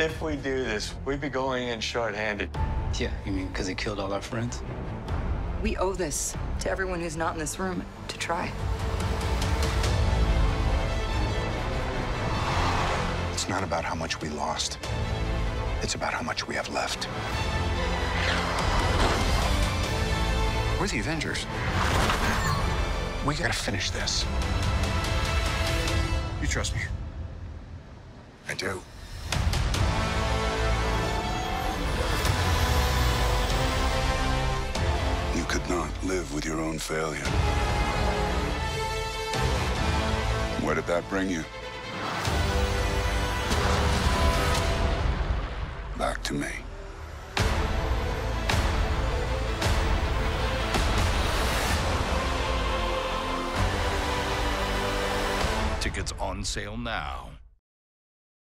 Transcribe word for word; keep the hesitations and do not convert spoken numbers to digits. If we do this, we'd be going in short-handed. Yeah, you mean because they killed all our friends? We owe this to everyone who's not in this room to try. It's not about how much we lost. It's about how much we have left. We're the Avengers. We gotta finish this. You trust me? I do. You could not live with your own failure. Where did that bring you? Back to me. Tickets on sale now.